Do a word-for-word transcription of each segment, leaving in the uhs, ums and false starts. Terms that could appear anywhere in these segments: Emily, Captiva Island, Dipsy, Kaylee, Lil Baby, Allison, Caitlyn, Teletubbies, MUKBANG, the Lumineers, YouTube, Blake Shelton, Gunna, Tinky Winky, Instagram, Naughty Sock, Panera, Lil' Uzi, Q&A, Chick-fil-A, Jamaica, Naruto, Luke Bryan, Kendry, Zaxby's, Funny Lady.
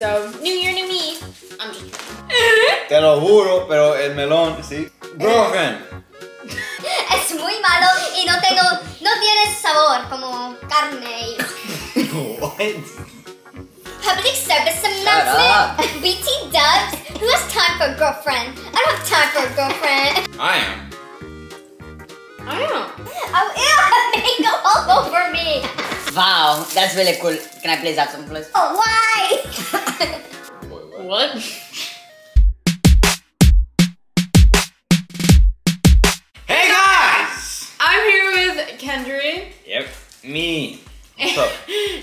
So, new year, new me. I'm just kidding. Te lo juro, pero el melón, sí. Broken. Es muy malo y no tengo, no tiene sabor como carne. What? Public service announcement. B T Dubs. Who has time for a girlfriend? I don't have time for a girlfriend. I am. I am. Oh, ew, mango all over me. Wow, that's really cool. Can I play that song, please? Oh, why? Wait, what? What? Hey guys! I'm here with Kendry. Yep, me. What's up?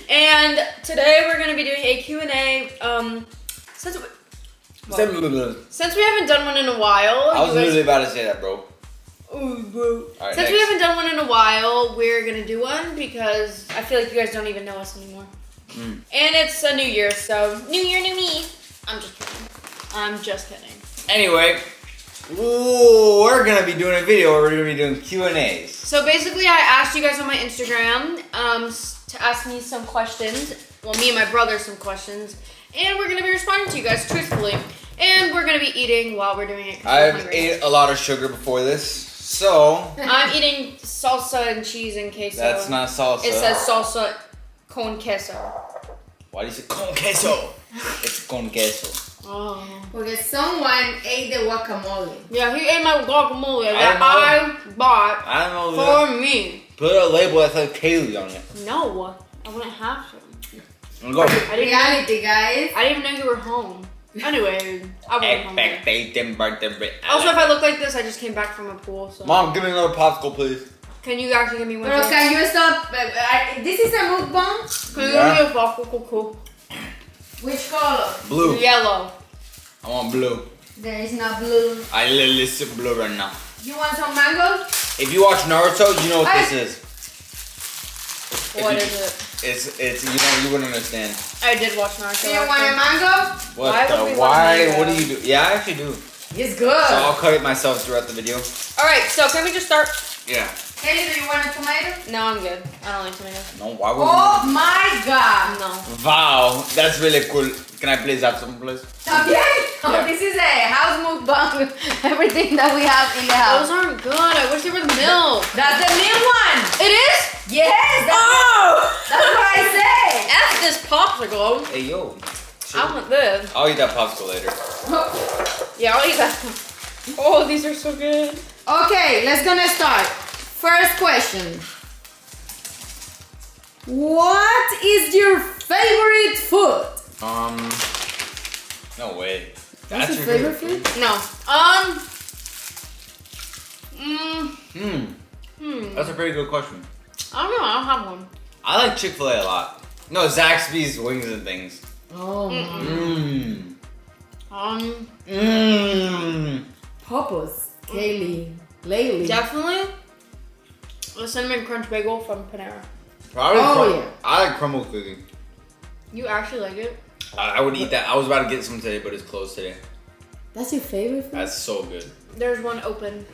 And today we're going to be doing a Q and A. Um, since, we, well, since we haven't done one in a while. I was guys, literally about to say that, bro. Ooh, bro. Right, since next. we haven't done one in a while, we're going to do one because I feel like you guys don't even know us anymore. Mm. And it's a new year, so new year, new me. I'm just kidding. I'm just kidding. Anyway. Ooh, we're gonna be doing a video where we're gonna be doing Q and A's. So basically I asked you guys on my Instagram um, to ask me some questions. Well, me and my brother some questions. And we're gonna be responding to you guys truthfully. And we're gonna be eating while we're doing it. I've ate a lot of sugar before this, so. I'm eating salsa and cheese and queso. That's not salsa. It says salsa con queso. Why do you say con queso? It's con queso. Oh. Because someone ate the guacamole. Yeah, he ate my guacamole that I, I bought I don't know for that. me. Put a label that says Kaylee on it. No, I wouldn't have to. Go. I didn't Reality, know, guys. I didn't even know you were home. Anyway, I went home. Also, if I look like this, I just came back from a pool. So. Mom, give me another popsicle, please. Can you actually give me one? Bro, can you stop? This is a mukbang. Can yeah. you give me a popsicle? Which color? Blue. Yellow. I want blue. There is not blue. I literally see blue right now. You want some mango? If you watch Naruto, you know what I... this is. What you, is it? It's, it's, you know, you wouldn't understand. I did watch Naruto. Do you after. want a mango? What why the, why, what do you do? Yeah, I actually do. It's good. So I'll cut it myself throughout the video. All right, so can we just start? Yeah. Hey, do you want a tomato? No, I'm good. I don't like tomatoes. No, why would you? Oh we... my god! No. Wow, that's really cool. Can I play that song, please? Okay. Yeah. Oh, this is a house mukbang with everything that we have in the house. Those aren't good. I wish they were the milk. That's the milk one. It is? Yes. That's oh! What, that's what I say. F this popsicle. Hey yo. Chill. I want this. I'll eat that popsicle later. Yeah, I'll eat that. Oh, these are so good. Okay, let's gonna start. First question. What is your favorite food? Um, no way. That's your favorite, favorite food? food? No. Um. Mm, hmm. Hmm. That's a pretty good question. I don't know. I don't have one. I like Chick-fil-A a lot. No, Zaxby's wings and things. Oh. Mmm. Mm. Um. Mmm. Papa's. Kaylee. Laylee. Definitely. The cinnamon crunch bagel from Panera. Probably oh, yeah. I like crumble cookie. You actually like it? I, I would eat that. I was about to get some today, but it's closed today. That's your favorite food? That's so good. There's one open.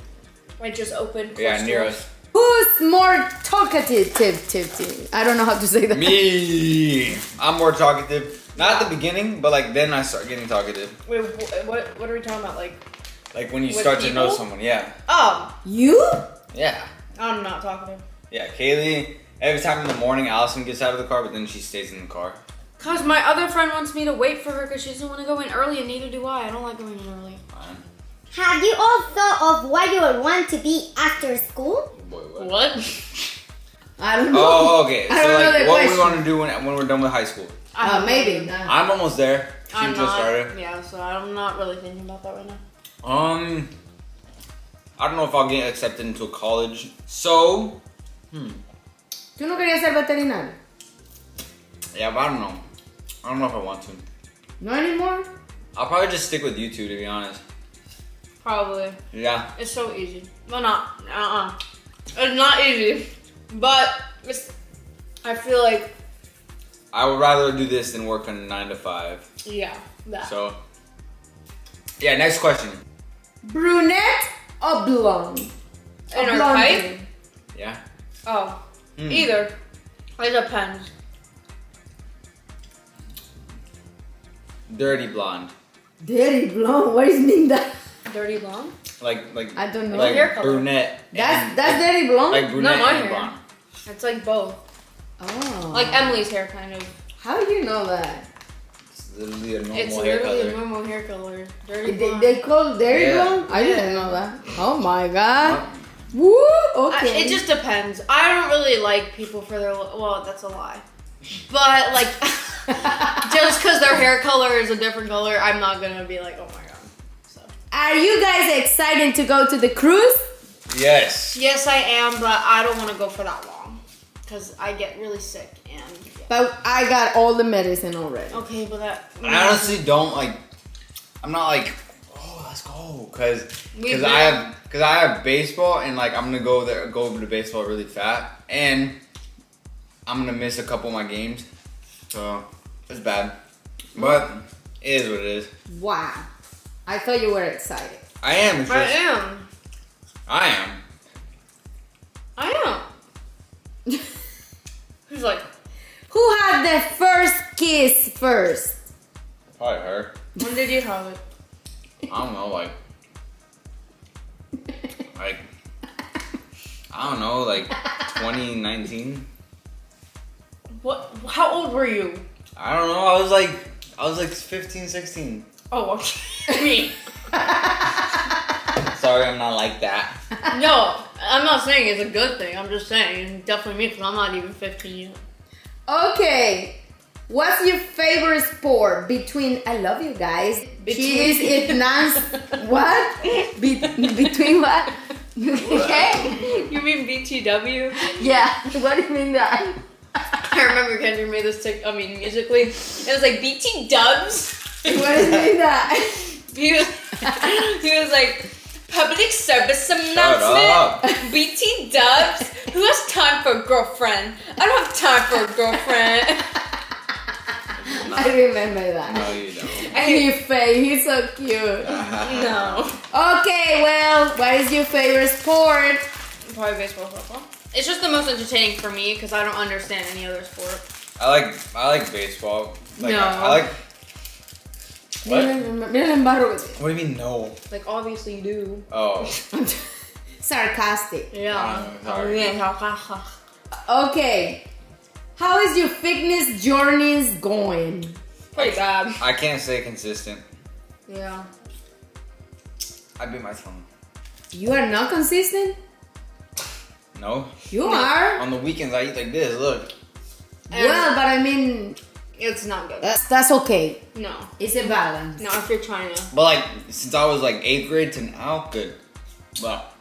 Like just open. Yeah, near us. Who's more talkative? Tip, tip, tip. I don't know how to say that. Me. I'm more talkative. Not at the beginning, but like then I start getting talkative. Wait, what, what are we talking about? Like, like when you start people? to know someone, yeah. Oh. You? Yeah. I'm not talkative. Yeah, Kaylee, every time in the morning, Allison gets out of the car, but then she stays in the car. Cause my other friend wants me to wait for her because she doesn't want to go in early and neither do I. I don't like going in early. Fine. Have you all thought of what you would want to be after school? Boy, what? what? I don't know. Oh, okay. So I don't like know what question. we want to do when, when we're done with high school. Uh, maybe. Not. I'm almost there. She I'm just not, started. Yeah, so I'm not really thinking about that right now. Um. I don't know if I'll get accepted into college, so, hmm. You no quería ser veterinario? Yeah, but I don't know. I don't know if I want to. Not anymore? I'll probably just stick with YouTube, to be honest. Probably. Yeah. It's so easy. Well, not, uh-uh. It's not easy, but it's, I feel like. I would rather do this than work on a nine to five. Yeah, that. So, yeah, next question. Brunette? Oblong. In our type? Yeah. Oh. Mm. Either. It depends. Dirty Blonde. Dirty Blonde? What does it mean that? Dirty Blonde? Like, like, I don't know. Like hair color. Brunette. That's, that's Dirty Blonde? Like brunette Not my and hair. blonde. It's like both. Oh. Like Emily's hair, kind of. How do you know that? It's literally a normal it's hair color. It's literally a normal hair color. Dirty Blonde. They, they call it Dirty yeah. Blonde? I yeah. didn't know that. Oh my god. Woo! Okay. I, it just depends. I don't really like people for their look. Well, that's a lie. But, like, just because their hair color is a different color, I'm not going to be like, oh my god. So. Are you guys excited to go to the cruise? Yes. Yes, I am, but I don't want to go for that long. Because I get really sick. and. Yeah. But I got all the medicine already. Okay, but that... I honestly don't, like... I'm not like, oh, let's go. Because because I have... Cause I have baseball and like I'm gonna go there, go over to baseball really fat, and I'm gonna miss a couple of my games, so it's bad. But it is what it is. Wow, I thought you were excited. I am. Just, I am. I am. I am. Who's like? Who had the first kiss first? Probably her. When did you have it? I don't know, like. Like, I don't know, like twenty nineteen. What? How old were you? I don't know. I was like, I was like fifteen, sixteen. Oh, okay. Me. Sorry, I'm not like that. No, I'm not saying it's a good thing. I'm just saying definitely me because I'm not even fifteen yet. Okay. What's your favorite sport between, I love you guys, between. Kiss, it nuns, what? Be, between what? Okay. You mean B T W? Yeah, what do you mean that? I remember Kendry made this, I mean, musically, it was like B T dubs. What do you mean that? He was, he was like, public service announcement, B T dubs, who has time for a girlfriend? I don't have time for a girlfriend. No. I remember that. No, you don't. And he fake, he's so cute. No. Okay, well, what is your favorite sport? Probably baseball, football. It's just the most entertaining for me because I don't understand any other sport. I like, I like baseball. Like, no. I, I like. What? What do you mean no? Like obviously you do. Oh. Sarcastic. Yeah. Um, okay. How is your fitness journeys going? Pretty bad. I can't stay consistent. Yeah. I bit my tongue. You are not consistent? No. You are? On the weekends I eat like this, look. And well, but I mean... It's not good. That's, that's okay. No. It's a balance. Not if you're trying to. But like, since I was like eighth grade to now, good. But,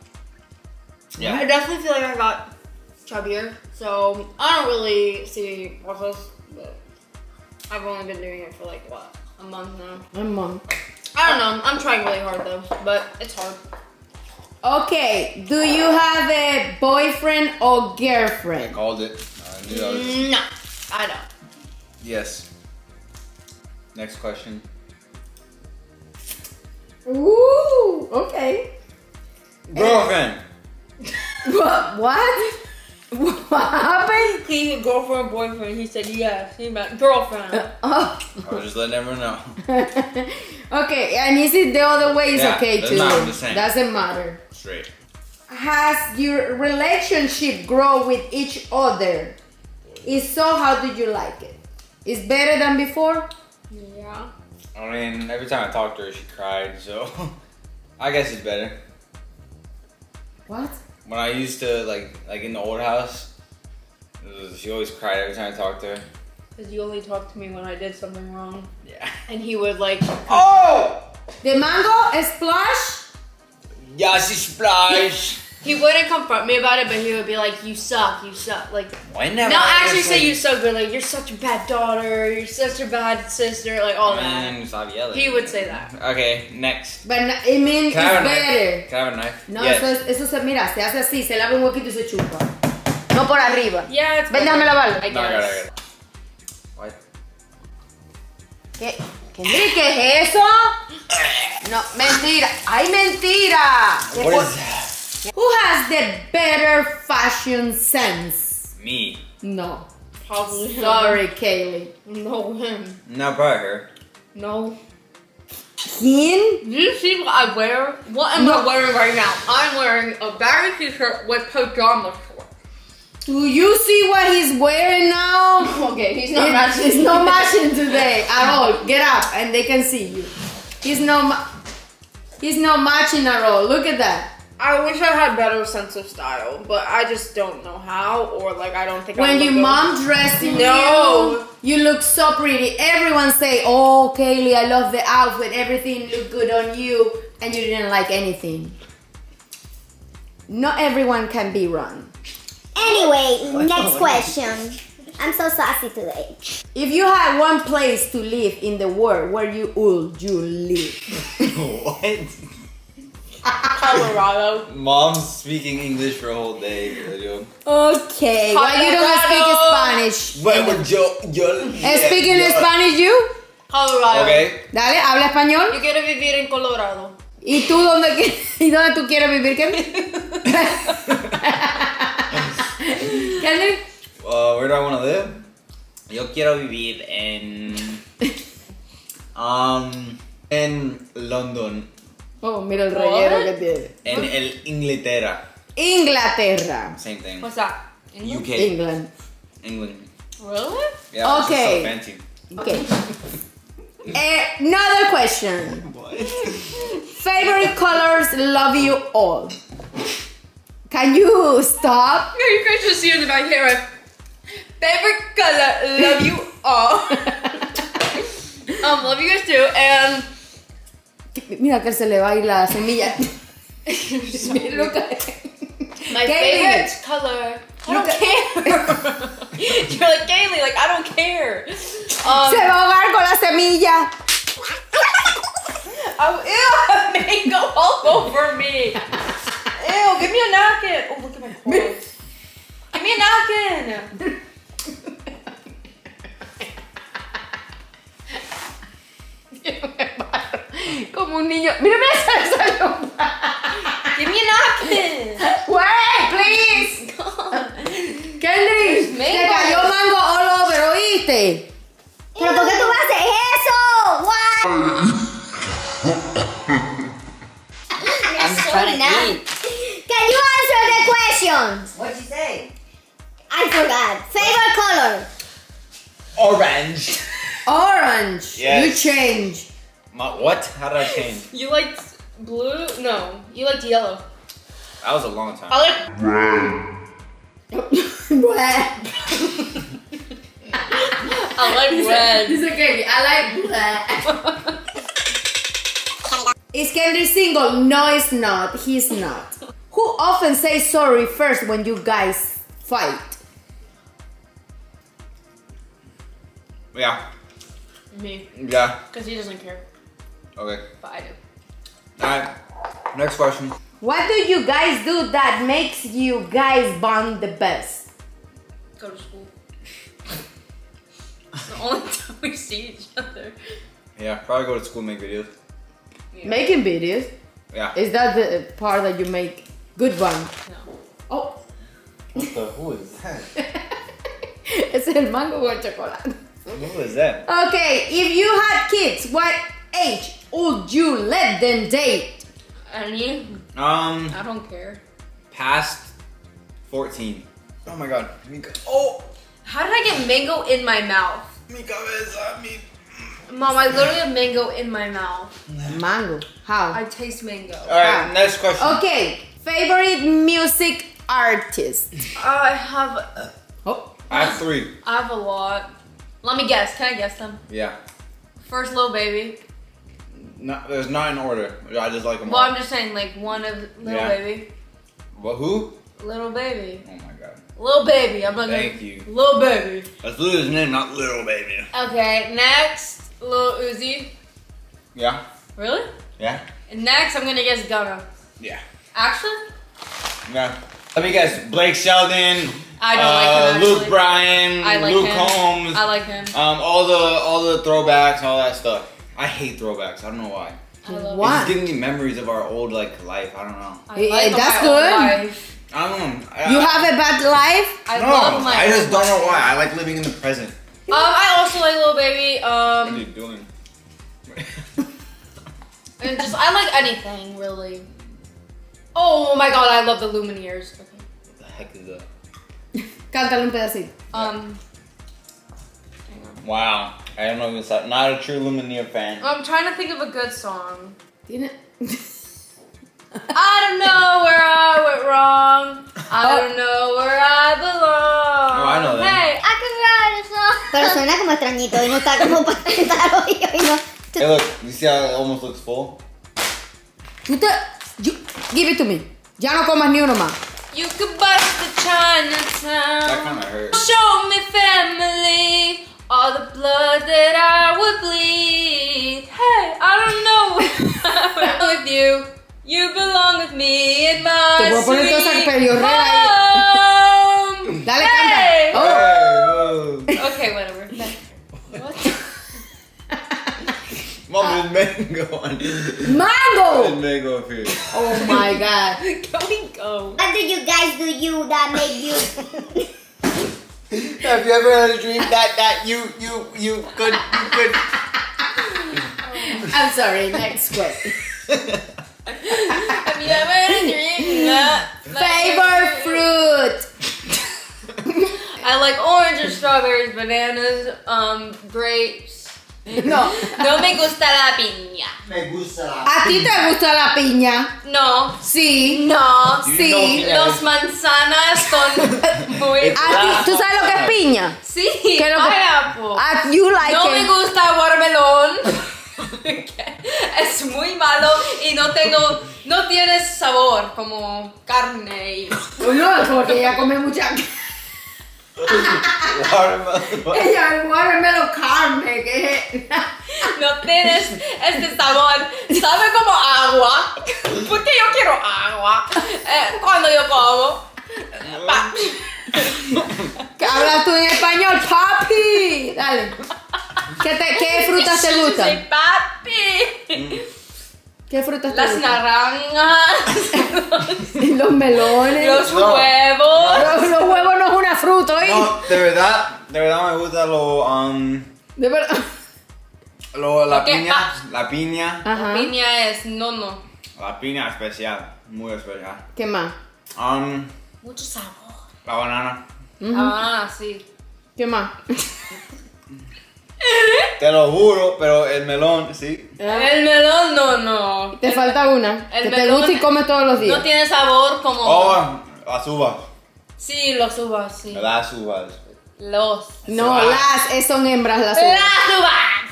yeah. I definitely feel like I got chubbier. So, I don't really see what's this, but I've only been doing it for like, what, a month now? A month. I don't know. I'm trying really hard though, but it's hard. Okay, do you have a boyfriend or girlfriend? I called it. I knew that was... No, I don't. Yes. Next question. Ooh, okay. Girlfriend. What? What? What happened? He had girlfriend, boyfriend. He said yes. He meant girlfriend. Uh, oh. I was just letting everyone know. Okay, and is it the other way? It's yeah, okay too. Doesn't matter. Straight. Has your relationship grow with each other? If so, how did you like it? It's better than before? Yeah. I mean, every time I talked to her, she cried. So I guess it's better. What? When I used to, like, like in the old house, was, she always cried every time I talked to her. Because you only talked to me when I did something wrong. Yeah. And he would, like... Oh! The mango is splash? Yes, it's splash. He wouldn't confront me about it, but he would be like, you suck, you suck. Like, why never? Not actually say you suck, but like, you're such a bad daughter, you're such a bad sister, like all and that. Stop yelling. He would say that. Okay, next. But I mean, can it's better. Can I have a knife? No, yes. eso, eso se, mira, se hace así, se lava un huequito y se chupa. No por arriba. Yeah, it's better. Ven, déjame lavarlo. I guess. No, I got it, I got it. What? ¿Qué? ¿Qué, qué es eso? No, mentira. Ay, mentira. What is that? Who has the better fashion sense? Me. No. Probably. Sorry, Kaylee. No, him. Not by her. No. Skin? Do you see what I wear? What am no. I wearing right now? I'm wearing a baggy t-shirt with pajama shorts. Do you see what he's wearing now? Okay, he's not it, matching. He's not matching today at all. Get up and they can see you. He's not, he's not matching at all. Look at that. I wish I had better sense of style, but I just don't know how, or like I don't think when I When your good. mom dressed in no. you, you look so pretty. Everyone say, oh Kaylee, I love the outfit, everything looked good on you, and you didn't like anything. Not everyone can be wrong. Anyway, next question. I'm so saucy today. If you had one place to live in the world, where you would you live? What? Colorado. Mom's speaking English for a whole day. Yo. Okay. Colorado. Why you don't speak Spanish? Bueno, yo, yo. Speaking yo. Spanish, you? Colorado. Okay. Dale, habla español. Yo quiero vivir en Colorado. ¿Y tú dónde y dónde tú quieres vivir, Kendry? Kendry? Uh, where do I want to live? Yo quiero vivir en um en London. Oh, mira el relleno que tiene. En el Inglaterra. Inglaterra. Same thing. What's that? England? U K. England. England. Really? Yeah, okay. It's so fancy. Okay. uh, another question. What? Favorite colors, love you all. Can you stop? No, you guys just see in the back here. Right? Favorite color, love you all. um, love you guys too. And mira que se le va a ir la semilla. Look at my Kaylee. Favorite color. I don't care. You're like Kaylee, like I don't care. Um, se va a ahogar con la semilla. Oh, ew, mango all over me. Ew, give me a napkin. Oh, look at my clothes. Give me a napkin. Como un niño. Mírame esa salsa. Give me a napkin. Wait, please. Kendry, se cayó mango all over, ¿oíste? ¿Pero por qué tú haces eso? What? I'm so trying to eat. Can you answer the questions? What'd you say? I forgot. Favorite color? Orange. Orange. Yes. You change. My, what? How did I change? You liked blue? No, you liked yellow. That was a long time. I like red. Red. I like red. This is okay. I like red. Is Kendry single? No, it's not. He's not. Who often says sorry first when you guys fight? Yeah. Me. Yeah. Because he doesn't care. Okay. But I do. Alright, next question. What do you guys do that makes you guys bond the best? Go to school. It's the only time we see each other. Yeah, probably go to school and make videos. Yeah. Making videos? Yeah. Is that the part that you make good bond? No. Oh! What the? Who is that? It's el mango con chocolate. Who is that? Okay, if you had kids, what age would you let them date? I mean, um, I don't care. Past fourteen. Oh my god. Oh! How did I get mango in my mouth? Mi cabeza, mi... Mom, I literally have mango in my mouth. Mango? How? I taste mango. Alright, next question. Okay, favorite music artist? I have... A... Oh. I have three. I have a lot. Let me guess. Can I guess them? Yeah. First, Lil Baby. No, there's not in order. I just like them well, all. Well, I'm just saying, like, one of Lil yeah. Baby. Well, who? Lil Baby. Oh my god. Lil Baby. I'm not Thank gonna... you. Lil Baby. That's Lou's name, not Lil Baby. Okay, next, Lil' Uzi. Yeah. Really? Yeah. And next, I'm gonna guess Gunna. Yeah. Actually? Yeah. Let me guess, Blake Sheldon. I don't uh, like him. Luke Bryan, I like Luke him. Holmes. I like him. Um, all the all the throwbacks, all that stuff. I hate throwbacks. I don't know why. I love why? It's giving me memories of our old like life. I don't know. I like That's good. Life. I don't know. I, you I, have a bad life. I no, love my I just life. Don't know why. I like living in the present. Um, I also like Lil Baby. Um, what are you doing? And just, I like anything, really. Oh my god, I love the Lumineers. Okay. What the heck is that? Cántale un pedacito. Um. Hang on. Wow. I don't know if it's not a true Lumineer fan. I'm trying to think of a good song. Didn't. I don't know where I went wrong. I don't know where I belong. Oh, I know that. Hey, I can write a song. Pero suena como extrañito y no está como para cantar hoy hoy no. Hey, look. You see how it almost looks full? You give it to me. Ya no comas ni uno más. You could bust the Chinatown. That kind of hurt. Show me family, all the blood that I would bleed. Hey, I don't know with you. You belong with me in my sweet home. Dale, hey. Oh. Hey, okay, whatever. What? Mom, uh, there's mango on it. Mango! There's mango up here. Oh my god. Can we go? What do you guys do you that make you? Have you ever had a dream that, that you, you, you could, you could? I'm sorry, next question. Have you ever had a dream that? Favorite fruit! I like oranges, strawberries, bananas, um, grapes. No, no me gusta la piña. Me gusta la piña. ¿A ti te gusta la piña? No. Sí. No. Sí. Dos manzanas con muy... ¿Tú sabes lo que es piña? Sí. Pineapple. Que... You like no it. Me gusta watermelon. Es muy malo y no tengo... No tiene sabor como carne y... No, porque ella come mucha... Watermelon. Ella, watermelon carne, que no tienes este sabor, sabe como agua, porque yo quiero agua eh, cuando yo como. Hablas tú en español, papi. Dale. ¿Qué, te, qué frutas te gustan? Soy papi. ¿Qué frutas te gustan? Las naranjas, los melones, los huevos. No, los, los huevos no es una fruta, ¿oí? No, de verdad, de verdad me gusta lo, um, de verdad. Lo, la okay, piña, pa. La piña. Ajá. La piña es no, no. La piña especial, muy especial. ¿Qué más? Um, Mucho sabor. La banana. Uh -huh. La banana, sí. ¿Qué más? Te lo juro, pero el melón, sí. El melón, no, no. Te el, falta una. El que melón te gusta y comes todos los días. No tiene sabor como... Oh, las uvas. Sí, los uvas, sí. Las uvas. Los. No, uvas. Las, son hembras las uvas. Las uvas.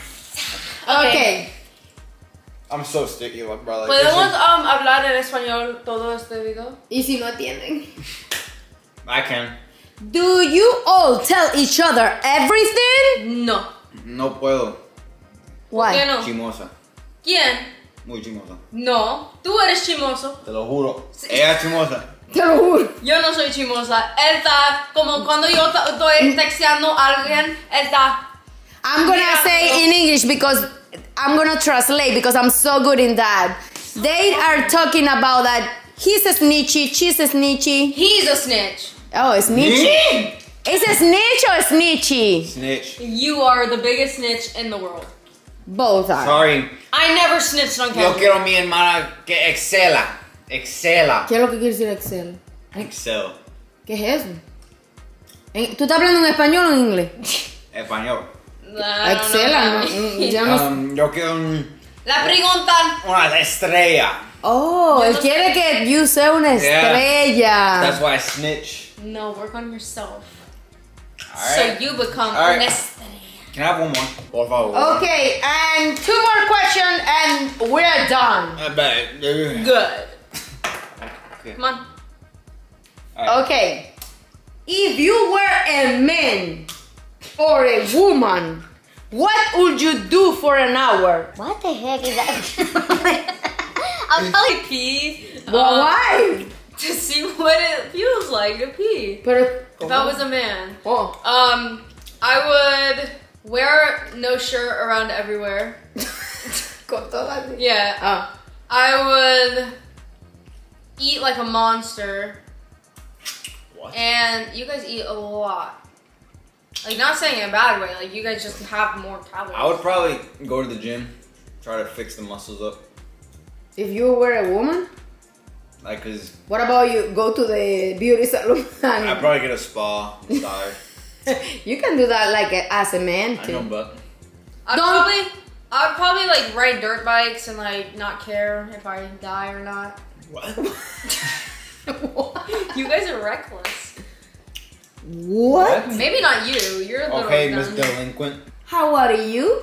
Ok. okay. I'm so sticky, my brother. ¿Podemos um, hablar en español todo este video? Y si no entienden. I can. Do you all tell each other everything? No. No puedo. Why? ¿Por qué no? Chimosa. ¿Quién? Muy chimosa. No, tú eres chimoso. Te lo juro. Sí. Ella es chimosa. Te lo juro. Yo no soy chimosa. Él está como cuando yo estoy texteando a alguien, él está. I'm gonna say in English because I'm gonna translate because I'm so good in that. They are talking about that. He's a snitchy, she's a snitchy. He's a snitch. Oh, a snitchy. Is it snitch or snitchy? Snitch. You are the biggest snitch in the world. Both are. Sorry. I never snitched on camera. Yo quiero mi hermana que excela. Excela. ¿Qué es lo que quiere decir excel? Excel. ¿Qué es eso? ¿Tú estás hablando en español o en inglés? Español. Excela. Um, yo quiero un... La preguntan. Una estrella. Oh, él quiere que you sea una estrella. Yeah. That's why I snitch. No, work on yourself. Right. So you become right. Honest. Can I have one more? Por favor. Okay, and two more questions and we're done. I bet. Good. Okay. Come on. Right. Okay. If you were a man or a woman, what would you do for an hour? What the heck is that? I'll probably pee. Well, um, why? To see what it feels like to pee. But if I was a man, oh. um, I would wear no shirt around everywhere. Yeah. Oh. I would eat like a monster. What? And you guys eat a lot. Like, not saying in a bad way, like you guys just have more calories. I would probably go to the gym. Try to fix the muscles up. If you were a woman? Like, cause. What about you go to the beauty salon? I'd probably get a spa. I'm tired. You can do that like as a man too. I know, but. I'd Don't. probably, I'd probably like ride dirt bikes and like not care if I die or not. What? What? You guys are reckless. What? what? Maybe not you. You're a little okay, Miss Delinquent. How are you?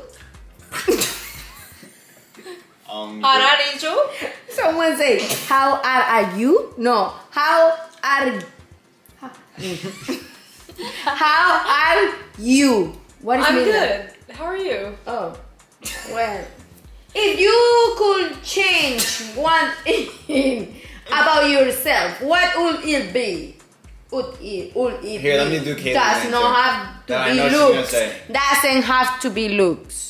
Um, how are you? Someone say, how are you? No, how are How are you? What is I'm mean good. That? How are you? Oh, well. If you could change one thing about yourself, what would it be? Would it, would it Here, be? let me do Caitlyn. Does not have to no, be looks. Doesn't have to be looks.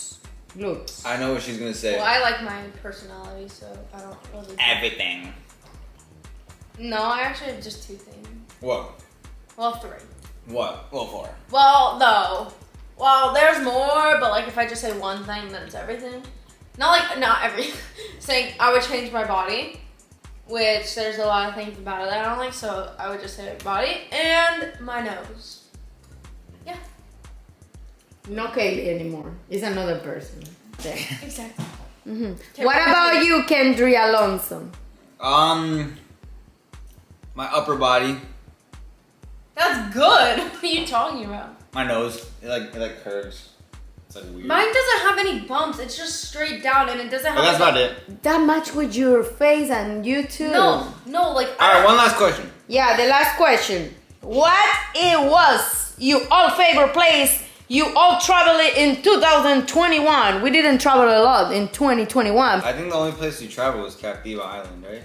Looks. I know what she's gonna say. Well, I like my personality, so I don't really. Everything. No, I actually have just two things. What? Well, three. What? Well, four. Well, no. Well, there's more, but like if I just say one thing, then it's everything. Not like not everything. Saying I would change my body, which there's a lot of things about it that I don't like, so I would just say body and my nose. Yeah. Not Kaylee anymore. It's another person. There. Exactly. Mm-hmm. What about you, Kendry Alonso? Um, my upper body. That's good. What are you talking about? My nose. It like it like curves. It's like weird. Mine doesn't have any bumps. It's just straight down, and it doesn't have. But that's not it. That much with your face and you too. No, no, like. All right, one last question. Yeah, the last question. What it was you all favorite place? You all traveled in two thousand twenty-one. We didn't travel a lot in twenty twenty-one. I think the only place you traveled was Captiva Island, right?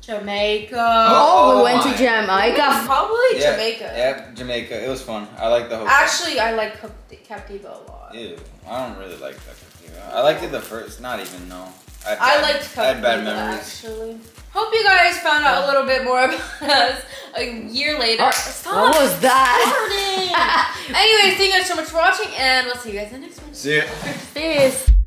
Jamaica. Oh, oh we went my. to Jamaica. Probably yeah, Jamaica. Yeah, Jamaica. It was fun. I like the whole Actually, place. I like Captiva a lot. Ew, I don't really like that Captiva. I liked it the first, not even, no. I, bad, I liked Captiva, I had bad memories. Actually. Hope you guys found out a little bit more about us a year later. Uh, Stop. What was that? Anyways, thank you guys so much for watching, and we'll see you guys in the next one. See ya. Peace.